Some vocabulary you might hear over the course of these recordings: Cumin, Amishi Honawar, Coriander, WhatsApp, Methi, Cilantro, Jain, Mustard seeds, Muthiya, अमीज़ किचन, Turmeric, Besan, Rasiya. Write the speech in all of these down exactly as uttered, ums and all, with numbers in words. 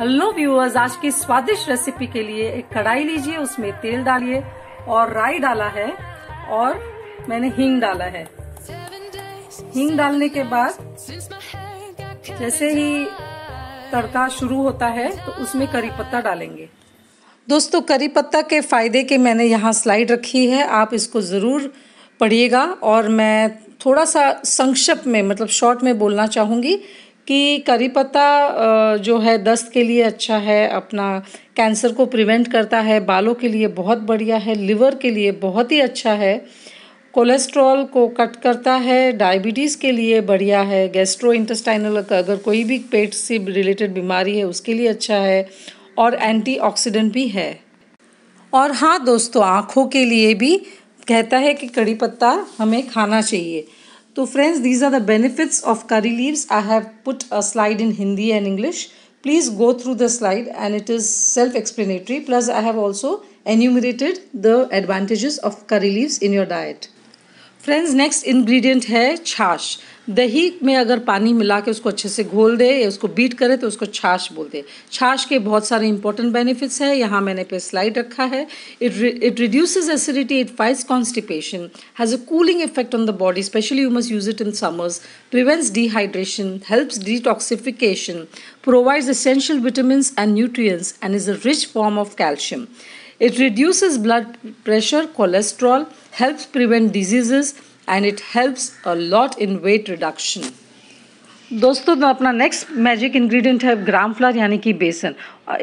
Hello viewers, आज की स्वादिष्ट रेसिपी के लिए एक कढ़ाई लीजिए, उसमें तेल डालिए और राई डाला है और मैंने हींग डाला है। हींग डालने के बाद जैसे ही तड़का शुरू होता है तो उसमें करी पत्ता डालेंगे। दोस्तों, करी पत्ता के फ़ायदे के मैंने यहाँ स्लाइड रखी है, आप इसको ज़रूर पढ़िएगा। और मैं थोड़ा सा संक्षेप में मतलब शॉर्ट में बोलना चाहूँगी कि करी पत्ता जो है दस्त के लिए अच्छा है, अपना कैंसर को प्रिवेंट करता है, बालों के लिए बहुत बढ़िया है, लिवर के लिए बहुत ही अच्छा है, कोलेस्ट्रॉल को कट करता है, डायबिटीज़ के लिए बढ़िया है, गैस्ट्रोइंटेस्टाइनल अगर कोई भी पेट से रिलेटेड बीमारी है उसके लिए अच्छा है और एंटीऑक्सीडेंट भी है। और हाँ दोस्तों, आँखों के लिए भी कहता है कि करी पत्ता हमें खाना चाहिए। तो friends, these are the benefits of curry leaves. I have put a slide in Hindi and English, please go through the slide and it is self explanatory. Plus I have also enumerated the advantages of curry leaves in your diet. Friends, next ingredient है छाछ। दही में अगर पानी मिला के उसको अच्छे से घोल दे या उसको बीट करे तो उसको छाछ बोलते हैं। छाछ के बहुत सारे इंपॉर्टेंट बेनिफिट्स हैं, यहाँ मैंने पे स्लाइड रखा है। It it reduces acidity, it fights constipation, has a cooling effect on the body, specially you must use it in summers, prevents dehydration, helps detoxification, provides essential vitamins and nutrients and is a rich form of calcium. It reduces blood pressure, cholesterol, helps prevent diseases and it helps a lot in weight reduction. दोस्तों, अपना next magic ingredient है ग्राम flower यानी कि बेसन।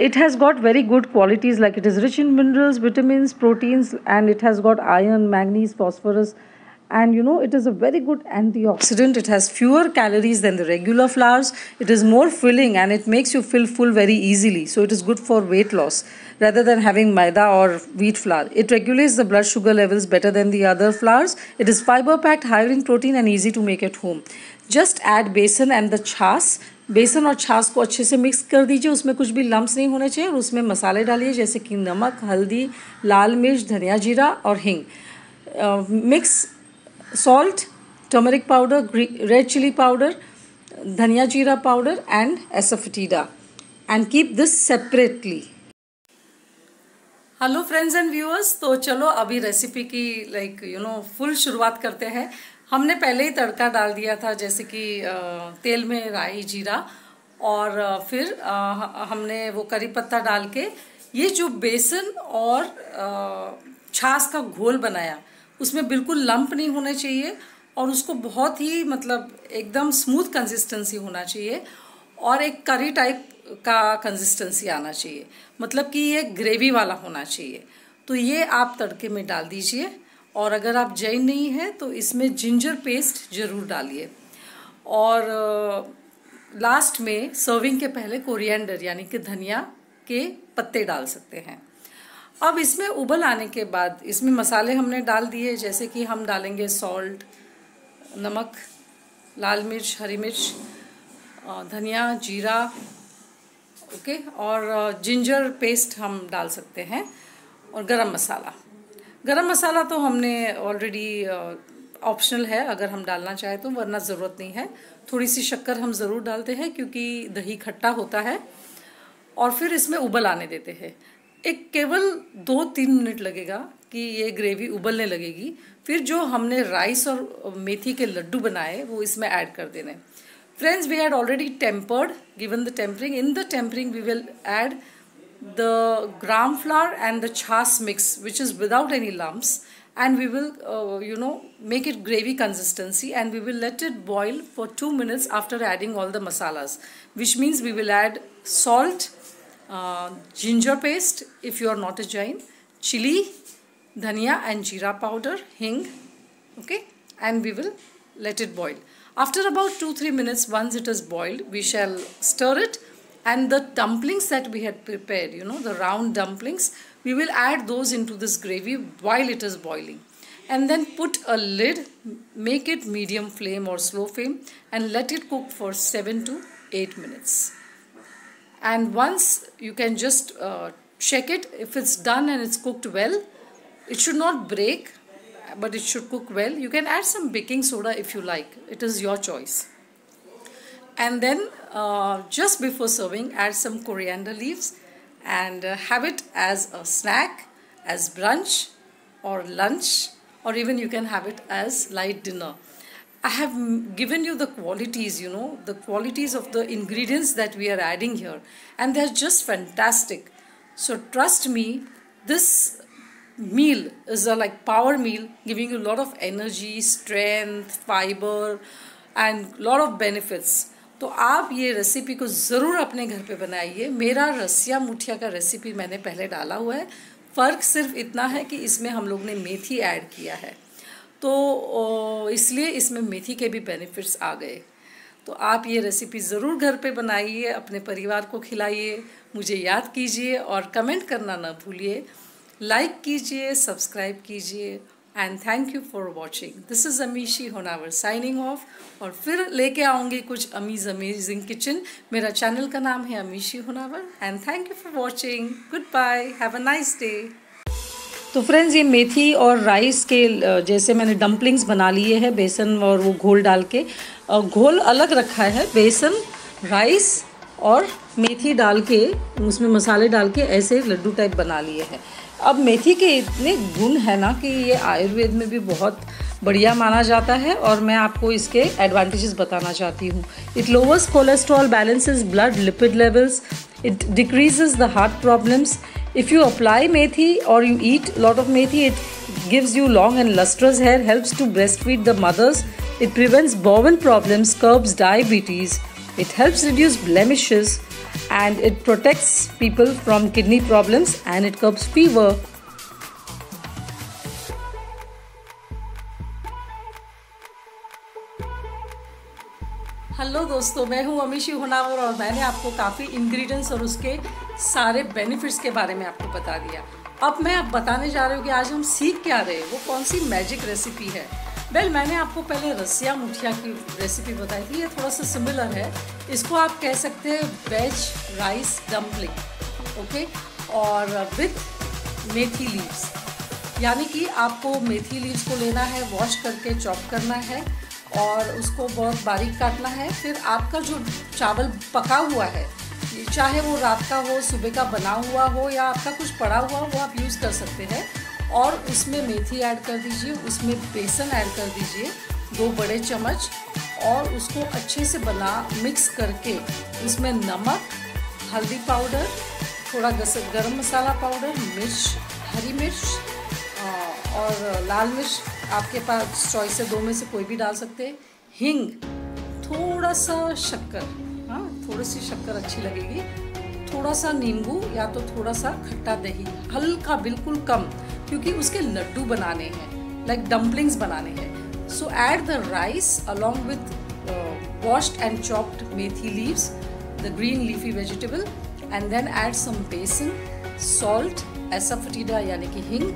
It has got very good qualities like it is rich in minerals, vitamins, proteins and it has got iron, manganese, phosphorus and you know it is a very good antioxidant. It has fewer calories than the regular flours, it is more filling and it makes you feel full very easily, so it is good for weight loss rather than having maida or wheat flour. It regulates the blood sugar levels better than the other flours. It is fiber packed, higher in protein and easy to make at home. Just add besan and the chaas. बेसन और छाछ को अच्छे से mix कर दीजिए, उसमें कुछ भी लम्स नहीं होने चाहिए और उसमें मसाले डालिए जैसे कि नमक, हल्दी, लाल मिर्च, धनिया जीरा और हींग। Mix salt, turmeric powder, red chili powder, dhania jeera powder and asafoetida, and keep this separately. Hello friends and viewers, तो चलो अभी रेसिपी की लाइक यू नो फुल शुरुआत करते हैं। हमने पहले ही तड़का डाल दिया था जैसे कि तेल में राई, जीरा और फिर हमने वो करी पत्ता डाल के ये जो बेसन और छाछ का घोल बनाया उसमें बिल्कुल लंप नहीं होने चाहिए और उसको बहुत ही मतलब एकदम स्मूथ कंसिस्टेंसी होना चाहिए और एक करी टाइप का कंसिस्टेंसी आना चाहिए, मतलब कि ये ग्रेवी वाला होना चाहिए। तो ये आप तड़के में डाल दीजिए और अगर आप जैन नहीं हैं तो इसमें जिंजर पेस्ट ज़रूर डालिए और लास्ट में सर्विंग के पहले कोरिएंडर यानी कि धनिया के पत्ते डाल सकते हैं। अब इसमें उबल आने के बाद इसमें मसाले हमने डाल दिए जैसे कि हम डालेंगे सॉल्ट, नमक, लाल मिर्च, हरी मिर्च, धनिया, जीरा, ओके, और जिंजर पेस्ट हम डाल सकते हैं और गरम मसाला। गरम मसाला तो हमने ऑलरेडी ऑप्शनल है, अगर हम डालना चाहें तो, वरना ज़रूरत नहीं है। थोड़ी सी शक्कर हम ज़रूर डालते हैं क्योंकि दही खट्टा होता है। और फिर इसमें उबल आने देते हैं, एक केवल दो तीन मिनट लगेगा कि ये ग्रेवी उबलने लगेगी। फिर जो हमने राइस और मेथी के लड्डू बनाए वो इसमें ऐड कर देने। Friends, we had already tempered, given the tempering, in the tempering we will add the gram flour and the छाछ mix which is without any lumps and we will you know make it gravy consistency and we will let it boil for two minutes after adding all the masalas, which means we will add salt, ginger paste if you are not a Jain, chili, dhania and jeera powder, hing, okay, and we will let it boil. After about two to three minutes, once it is boiled, we shall stir it and the dumplings that we had prepared, you know, the round dumplings, we will add those into this gravy while it is boiling and then put a lid, make it medium flame or slow flame and let it cook for seven to eight minutes. And once you can just uh, check it if it's done and it's cooked well. It should not break but it should cook well. You can add some baking soda if you like, it is your choice. and then uh, just before serving add some coriander leaves and uh, have it as a snack, as brunch or lunch, or even you can have it as light dinner. I have given you the qualities, you know, the qualities of the ingredients that we are adding here, and they are just fantastic. So trust me, this meal is a like power meal, giving you a lot of energy, strength, fiber and lot of benefits. तो आप ये recipe को ज़रूर अपने घर पे बनाइए। मेरा रसिया मुठिया का रेसिपी मैंने पहले डाला हुआ है, फ़र्क सिर्फ इतना है कि इसमें हम लोग ने मेथी ऐड किया है, तो इसलिए इसमें मेथी के भी बेनिफिट्स आ गए। तो आप ये रेसिपी ज़रूर घर पे बनाइए, अपने परिवार को खिलाइए, मुझे याद कीजिए और कमेंट करना ना भूलिए। लाइक कीजिए, सब्सक्राइब कीजिए and thank you for watching. This is Amishi Honavar signing off, और फिर लेके आऊँगी कुछ अमीज अमेजिंग किचन। मेरा चैनल का नाम है Amishi Honavar and thank you for watching. Goodbye, have a nice day. तो फ्रेंड्स, ये मेथी और राइस के जैसे मैंने डम्पलिंग्स बना लिए हैं, बेसन और वो घोल डाल के, घोल अलग रखा है, बेसन, राइस और मेथी डाल के उसमें मसाले डाल के ऐसे लड्डू टाइप बना लिए हैं। अब मेथी के इतने गुण हैं ना कि ये आयुर्वेद में भी बहुत बढ़िया माना जाता है, और मैं आपको इसके एडवांटेजेस बताना चाहती हूँ। It lowers cholesterol, balances blood lipid levels, it decreases the heart problems. If you apply methi और you eat lot of methi, it gives you long and lustrous hair, helps to breast feed the mothers, it prevents bowel problems, curbs diabetes, it helps reduce blemishes and it protects people from kidney problems and it curbs fever. Hello दोस्तों, मैं हूँ अमीशी होनावर और मैंने आपको काफ़ी ingredients और उसके सारे बेनिफिट्स के बारे में आपको बता दिया। अब मैं आप बताने जा रही हूँ कि आज हम सीख क्या रहे हैं, वो कौन सी मैजिक रेसिपी है। वेल well, मैंने आपको पहले रसिया मुठिया की रेसिपी बताई थी, ये थोड़ा सा सिमिलर है। इसको आप कह सकते हैं वेज राइस डम्पलिंग, ओके, और विथ मेथी लीव्स। यानी कि आपको मेथी लीव्स को लेना है, वॉश करके चॉप करना है और उसको बहुत बारीक काटना है। फिर आपका जो चावल पका हुआ है, चाहे वो रात का हो, सुबह का बना हुआ हो या आपका कुछ पड़ा हुआ हो, वो आप यूज़ कर सकते हैं। और उसमें मेथी ऐड कर दीजिए, उसमें बेसन ऐड कर दीजिए दो बड़े चम्मच, और उसको अच्छे से बना मिक्स करके उसमें नमक, हल्दी पाउडर, थोड़ा गरम मसाला पाउडर, मिर्च, हरी मिर्च और लाल मिर्च, आपके पास चॉइस है, दो में से कोई भी डाल सकते हैं, हींग, थोड़ा सा शक्कर, हाँ थोड़ी सी शक्कर अच्छी लगेगी, थोड़ा सा नींबू या तो थोड़ा सा खट्टा दही, हल्का, बिल्कुल कम, क्योंकि उसके लड्डू बनाने हैं, लाइक डम्पलिंग्स बनाने हैं। So add the rice along with washed and chopped methi leaves, the green leafy vegetable, and then add some besan, salt, asafoetida यानी कि हिंग,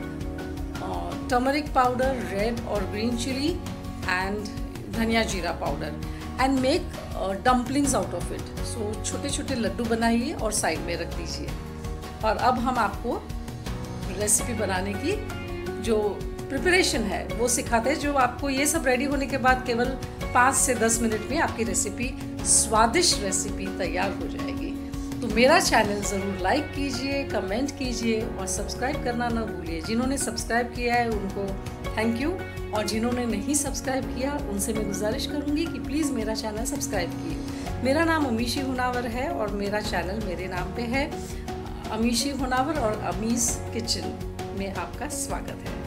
टर्मरिक पाउडर, रेड और green chilli and dhania jeera powder, and make dumplings out of it. So छोटे छोटे लड्डू बनाइए और side में रख दीजिए। और अब हम आपको रेसिपी बनाने की जो प्रिपरेशन है वो सिखाते हैं, जो आपको ये सब रेडी होने के बाद केवल पाँच से दस मिनट में आपकी रेसिपी, स्वादिष्ट रेसिपी तैयार हो जाएगी। तो मेरा चैनल ज़रूर लाइक कीजिए, कमेंट कीजिए और सब्सक्राइब करना ना भूलिए। जिन्होंने सब्सक्राइब किया है उनको थैंक यू, और जिन्होंने नहीं सब्सक्राइब किया उनसे मैं गुजारिश करूँगी कि प्लीज़ मेरा चैनल सब्सक्राइब किए। मेरा नाम अमीशी होनावर है और मेरा चैनल मेरे नाम पे है, अमीशी होनावर और अमीज़ किचन में आपका स्वागत है।